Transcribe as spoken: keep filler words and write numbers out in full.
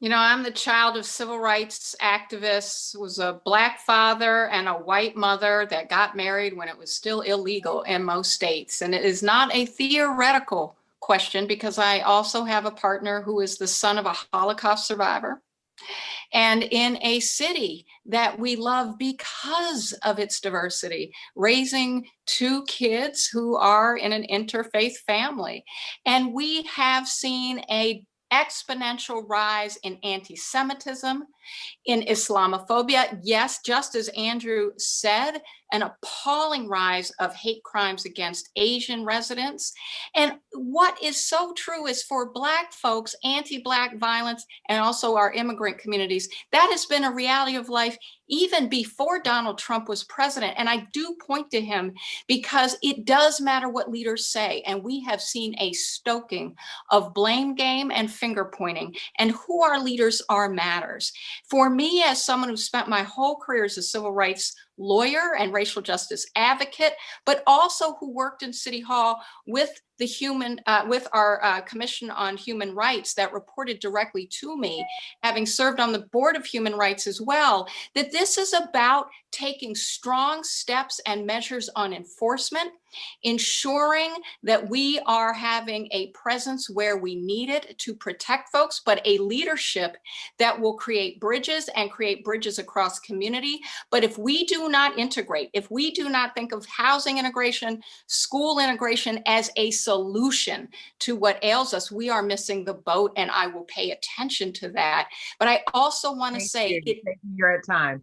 You know, I'm the child of civil rights activists, was a black father and a white mother that got married when it was still illegal in most states. And it is not a theoretical question because I also have a partner who is the son of a Holocaust survivor. And in a city that we love because of its diversity, raising two kids who are in an interfaith family. And we have seen a exponential rise in anti-Semitism, in Islamophobia. Yes, just as Andrew said, an appalling rise of hate crimes against Asian residents. And what is so true is for Black folks, anti-Black violence, and also our immigrant communities, that has been a reality of life even before Donald Trump was president. And I do point to him because it does matter what leaders say. And we have seen a stoking of blame game and finger pointing. And who our leaders are matters. For me, as someone who spent my whole career as a civil rights lawyer and racial justice advocate, but also who worked in City Hall with the human, uh, with our uh, Commission on Human Rights that reported directly to me, having served on the Board of Human Rights as well, that this is about taking strong steps and measures on enforcement, ensuring that we are having a presence where we need it to protect folks, but a leadership that will create bridges and create bridges across community. But if we do not integrate, if we do not think of housing integration, school integration as a solution to what ails us, we are missing the boat, and I will pay attention to that. But I also want to say- Thank you. It, You're at time.